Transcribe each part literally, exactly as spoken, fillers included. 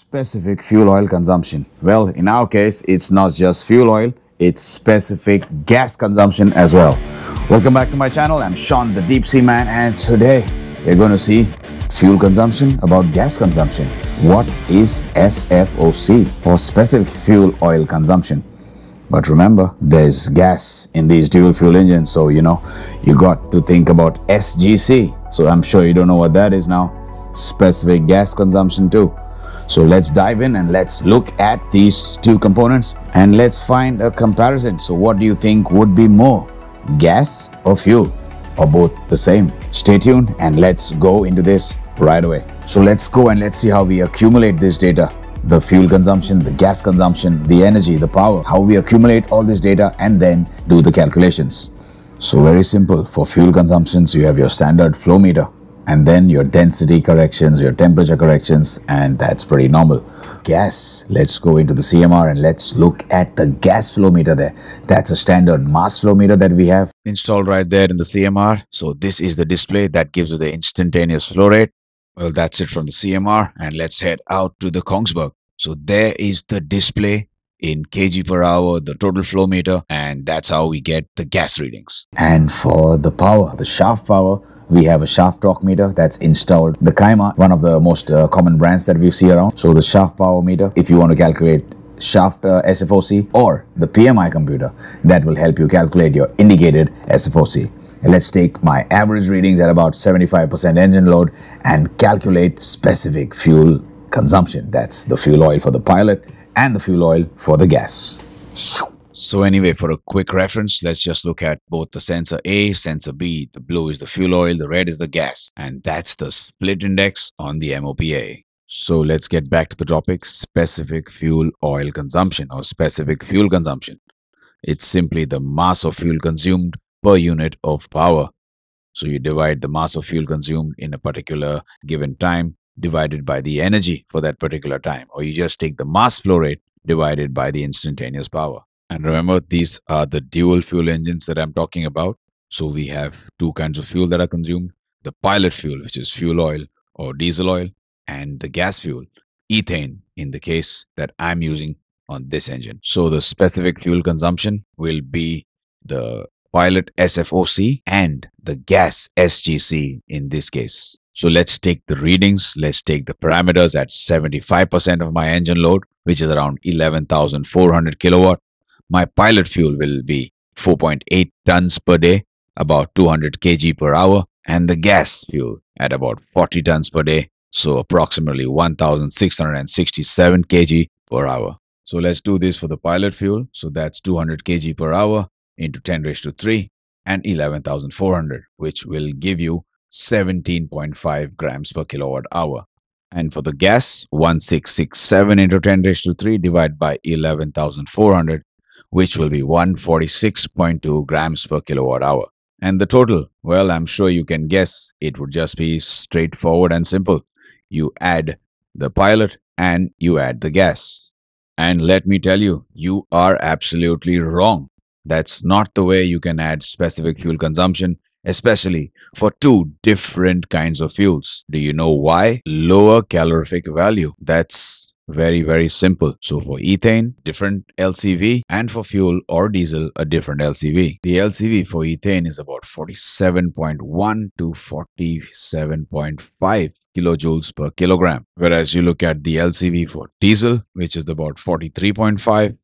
Specific fuel oil consumption. Well, in our case, it's not just fuel oil, it's specific gas consumption as well. Welcome back to my channel. I'm Sean, the Deep Sea Man, and today you're going to see fuel consumption about gas consumption. What is S F O C or specific fuel oil consumption? But remember, there's gas in these dual fuel engines, so you know, you got to think about S G C. So I'm sure you don't know what that is now. Specific gas consumption too. So let's dive in and let's look at these two components and let's find a comparison. So what do you think would be more, gas or fuel, or both the same? Stay tuned and let's go into this right away. So let's go and let's see how we accumulate this data. The fuel consumption, the gas consumption, the energy, the power, how we accumulate all this data and then do the calculations. So very simple. For fuel consumptions, you have your standard flow meter, and then your density corrections, your temperature corrections, and that's pretty normal. Gas, let's go into the C M R and let's look at the gas flow meter there. That's a standard mass flow meter that we have installed right there in the C M R. So this is the display that gives you the instantaneous flow rate. Well, that's it from the C M R, and let's head out to the Kongsberg. So there is the display in kg per hour, the total flow meter, and that's how we get the gas readings. And for the power, the shaft power, we have a shaft torque meter that's installed. The Kaima, one of the most uh, common brands that we see around. So the shaft power meter, if you want to calculate shaft uh, S F O C or the P M I computer, that will help you calculate your indicated S F O C. And let's take my average readings at about seventy-five percent engine load and calculate specific fuel consumption. That's the fuel oil for the pilot and the fuel oil for the gas. So anyway, for a quick reference, let's just look at both the sensor A, sensor B. The blue is the fuel oil, the red is the gas, and that's the split index on the M O P A. So let's get back to the topic, specific fuel oil consumption or specific fuel consumption. It's simply the mass of fuel consumed per unit of power. So you divide the mass of fuel consumed in a particular given time divided by the energy for that particular time, or you just take the mass flow rate divided by the instantaneous power. And remember, these are the dual fuel engines that I'm talking about. So we have two kinds of fuel that are consumed. The pilot fuel, which is fuel oil or diesel oil, and the gas fuel, ethane, in the case that I'm using on this engine. So the specific fuel consumption will be the pilot S F O C and the gas S G C in this case. So let's take the readings. Let's take the parameters at seventy-five percent of my engine load, which is around eleven thousand four hundred kilowatt. My pilot fuel will be four point eight tons per day, about two hundred kg per hour, and the gas fuel at about forty tons per day, so approximately one thousand six hundred sixty-seven kg per hour. So let's do this for the pilot fuel. So that's two hundred kg per hour into ten raised to three and eleven thousand four hundred, which will give you seventeen point five grams per kilowatt hour. And for the gas, one thousand six hundred sixty-seven into ten raised to three divided by eleven thousand four hundred, which will be one hundred forty-six point two grams per kilowatt hour. And the total, well, I'm sure you can guess, it would just be straightforward and simple. You add the pilot and you add the gas. And let me tell you, you are absolutely wrong. That's not the way you can add specific fuel consumption, especially for two different kinds of fuels. Do you know why? Lower calorific value. That's very, very simple. So for ethane, different L C V, and for fuel or diesel, a different L C V. The L C V for ethane is about forty-seven point one to forty-seven point five kilojoules per kilogram. Whereas you look at the L C V for diesel, which is about forty-three point five,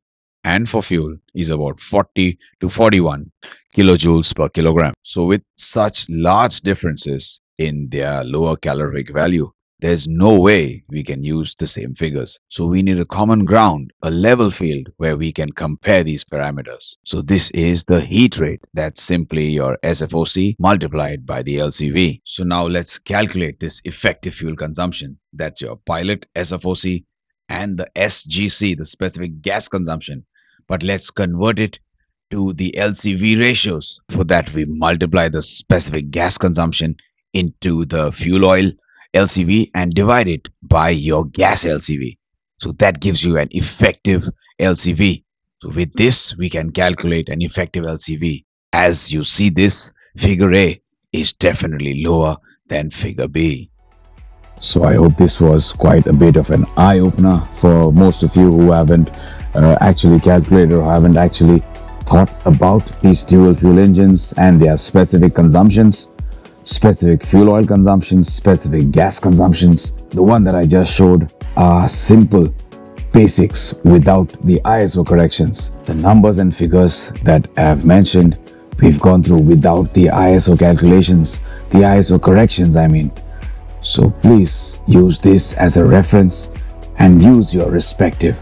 and for fuel is about forty to forty-one kilojoules per kilogram. So with such large differences in their lower calorific value, there's no way we can use the same figures. So we need a common ground, a level field where we can compare these parameters. So this is the heat rate. That's simply your S F O C multiplied by the L C V. So now let's calculate this effective fuel consumption. That's your pilot S F O C and the S G C, the specific gas consumption. But let's convert it to the L C V ratios. For that, we multiply the specific gas consumption into the fuel oil L C V and divide it by your gas L C V. So that gives you an effective L C V. So with this, we can calculate an effective L C V. As you see this, figure A is definitely lower than figure B. So I hope this was quite a bit of an eye-opener for most of you who haven't uh, actually calculated or haven't actually thought about these dual fuel engines and their specific consumptions, specific fuel oil consumptions, specific gas consumptions. The one that I just showed are simple basics without the I S O corrections. The numbers and figures that I have mentioned, we've gone through without the I S O calculations, the I S O corrections, I mean. So please use this as a reference and use your respective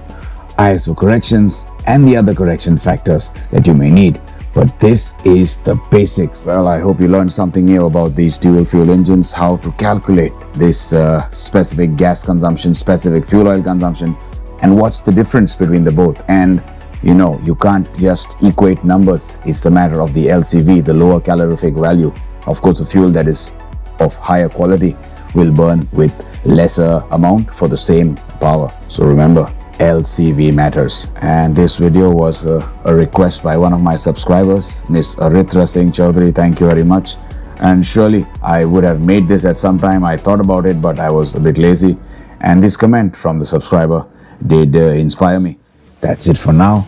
I S O corrections and the other correction factors that you may need. But this is the basics. Well, I hope you learned something new about these dual fuel engines, how to calculate this uh, specific gas consumption, specific fuel oil consumption, and what's the difference between the both. And you know, you can't just equate numbers. It's the matter of the L C V, the lower calorific value. Of course, a fuel that is of higher quality will burn with lesser amount for the same power. So remember, L C V matters. And this video was a, a request by one of my subscribers, Miss Aritra Singh Chaudhary. Thank you very much. And surely I would have made this at some time. I thought about it, but I was a bit lazy. And this comment from the subscriber did uh, inspire me. That's it for now.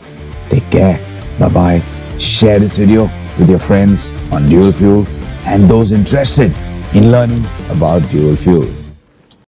Take care. Bye-bye. Share this video with your friends on dual fuel and those interested in learning about dual fuel.